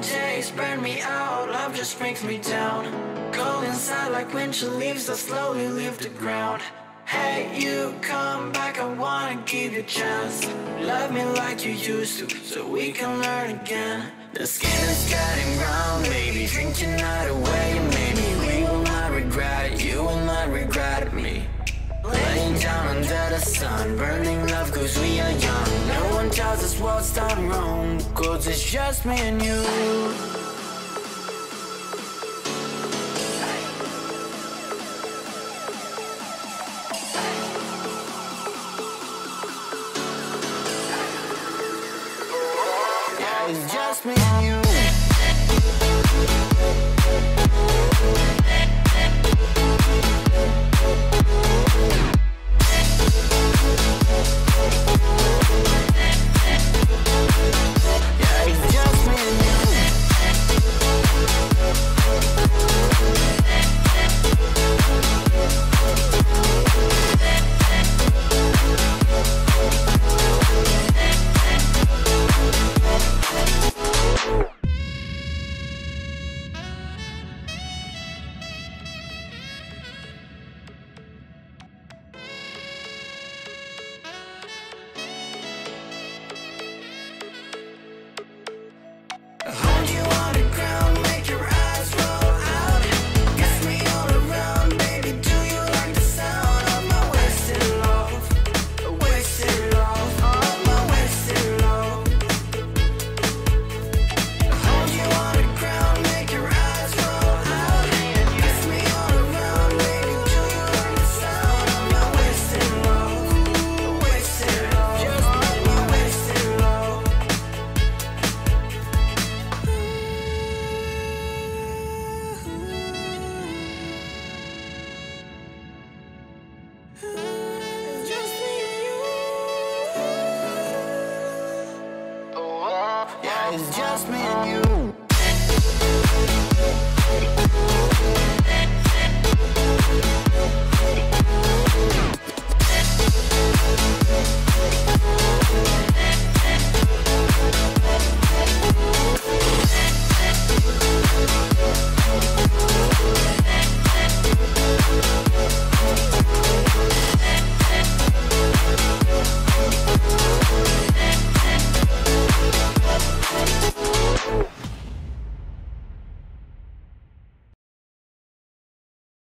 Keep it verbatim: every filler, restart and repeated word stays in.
days burn me out, love just brings me down. Cold inside like when she leaves, I slowly leave the ground. Hey, you come back, I wanna give you a chance. Love me like you used to, so we can learn again. The skin is getting round, baby, drink your night away. Maybe we will not regret it, you will not regret me. Laying down under the sun, burning love cause we are young. No one tells us what's done wrong, cause it's just me and you. It's just me and you. It's just me and you.